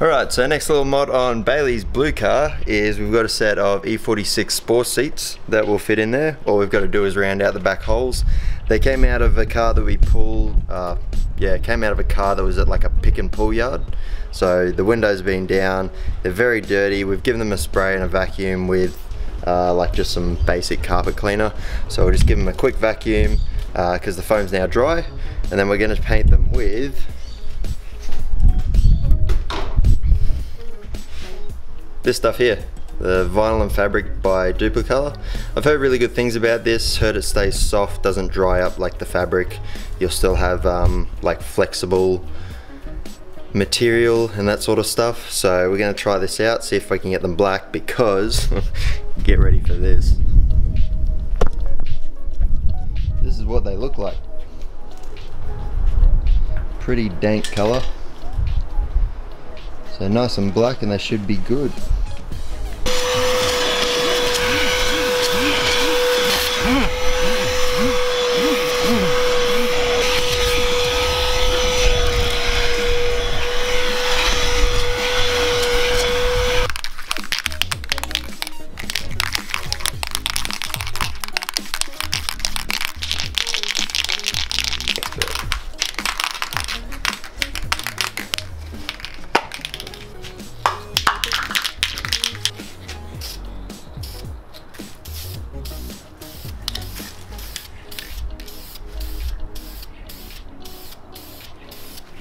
Alright, so next little mod on Bailey's blue car is we've got a set of E46 sport seats that will fit in there. All we've got to do is round out the back holes. They came out of a car that we pulled, came out of a car that was at like a pick and pull yard. So the windows being down, they're very dirty. We've given them a spray and a vacuum with like just some basic carpet cleaner. So we'll just give them a quick vacuum because the foam's now dry. And then we're going to paint them with this stuff here, the Vinyl and Fabric by DupliColor. I've heard really good things about this, heard it stays soft, doesn't dry up like the fabric. You'll still have like flexible material and that sort of stuff. So we're gonna try this out, see if I can get them black because, get ready for this. This is what they look like. Pretty dank color. So nice and black and they should be good.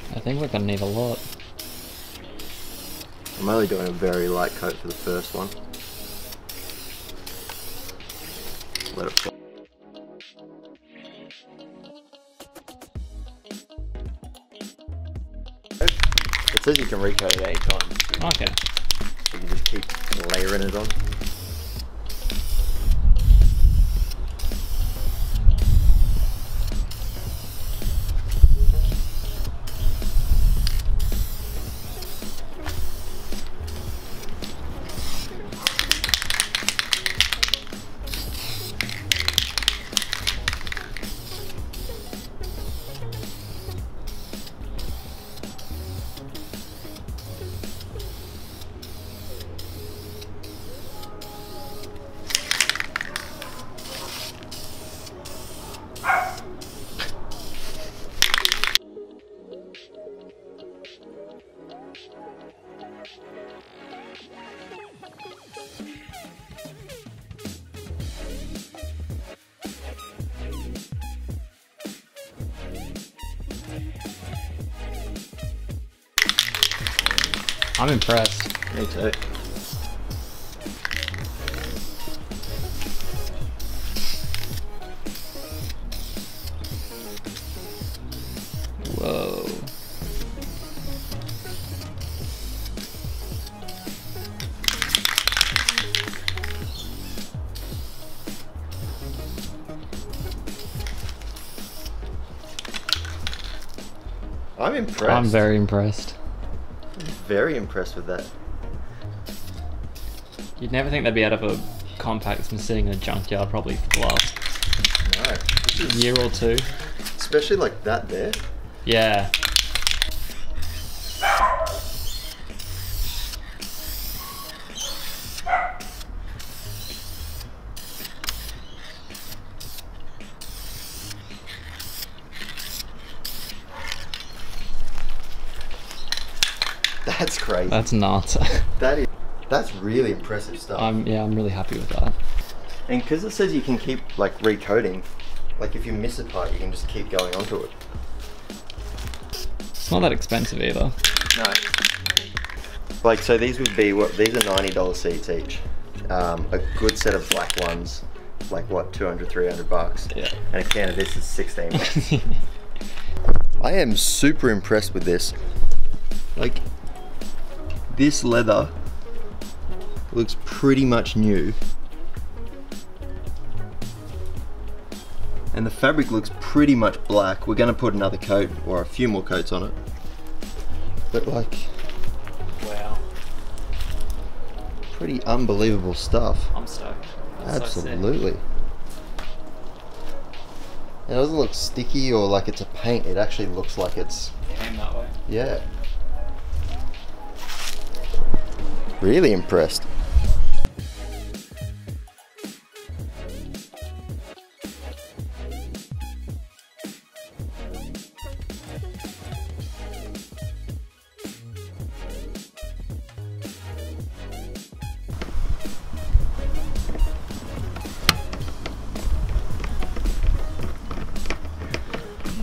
I think we're gonna need a lot. I'm only doing a very light coat for the first one. Let it fall. It says you can recoat it 8 times. Okay. So you can just keep layering it on. I'm impressed. Me too. Whoa. I'm impressed. I'm very impressed. Very impressed with that. You'd never think they'd be out of a compact that's been sitting in a junkyard probably for the last year or two. Especially like that there. Yeah. That's crazy. That's nuts. That's really impressive stuff. I'm really happy with that. And because it says you can keep like recoating, like if you miss a part, you can just keep going onto it. It's not that expensive either. No. Like so, these would be what? These are $90 seats each. A good set of black ones, like what, 200, 300 bucks. Yeah. And a can of this is 16 bucks. I am super impressed with this. Like. This leather looks pretty much new. And the fabric looks pretty much black. We're gonna put another coat or a few more coats on it. But like, wow. Pretty unbelievable stuff. I'm stoked. That's absolutely. So it doesn't look sticky or like it's a paint. It actually looks like it's... It came that way. Yeah. really impressed.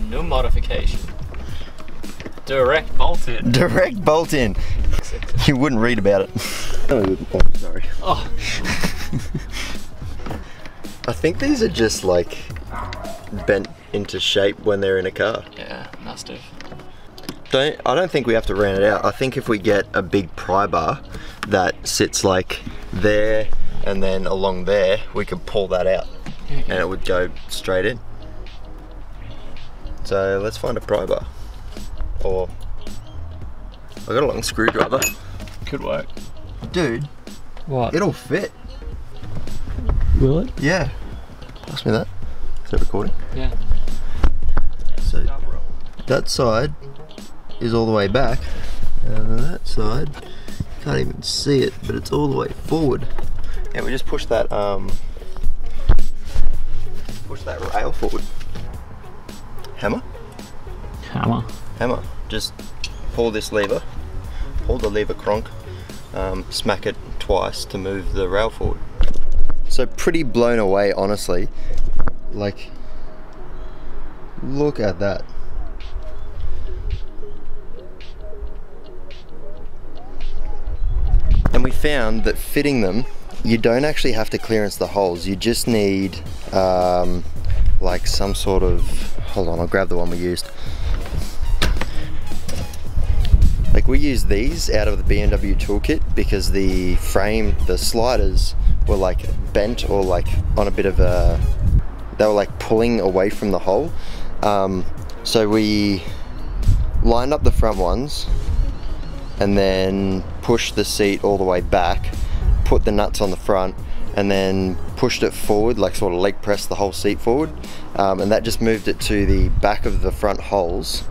No modification. Direct bolt in. Direct bolt in. You wouldn't read about it. Oh, sorry. Oh. I think these are just like bent into shape when they're in a car. Yeah, must have. I don't think we have to round it out. I think if we get a big pry bar that sits like there and then along there, we could pull that out and it would go straight in. So let's find a pry bar. Or I got a long screwdriver. Could work. Dude. What? It'll fit. Will it? Yeah. Pass me that. Is it recording? Yeah. So that side is all the way back. And that side, can't even see it, but it's all the way forward. And we just push that rail forward. Hammer? Hammer. Hammer. Just pull this lever. Pull the lever cronk, smack it twice to move the rail forward. So pretty blown away, honestly. Like, look at that. And we found that fitting them, you don't actually have to clearance the holes. You just need like some sort of, hold on, I'll grab the one we used. Like, we used these out of the BMW toolkit because the frame, the sliders were like bent or like on a bit of a, they were like pulling away from the hole. So we lined up the front ones and then pushed the seat all the way back, put the nuts on the front and then pushed it forward, like sort of leg pressed the whole seat forward. And that just moved it to the back of the front holes.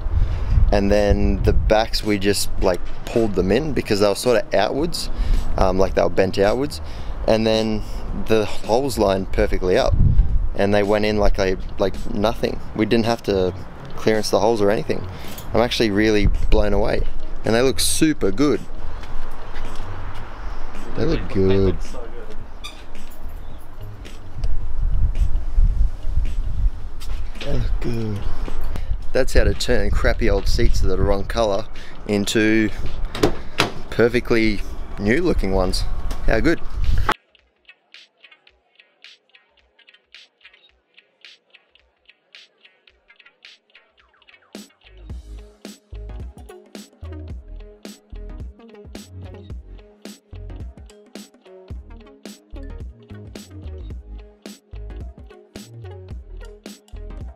And then the backs, we just like pulled them in because they were sort of outwards, like they were bent outwards. And then the holes lined perfectly up and they went in like nothing. We didn't have to clearance the holes or anything. I'm actually really blown away. And they look super good. They look good. They look good. That's how to turn crappy old seats that are the wrong colour into perfectly new looking ones. How good.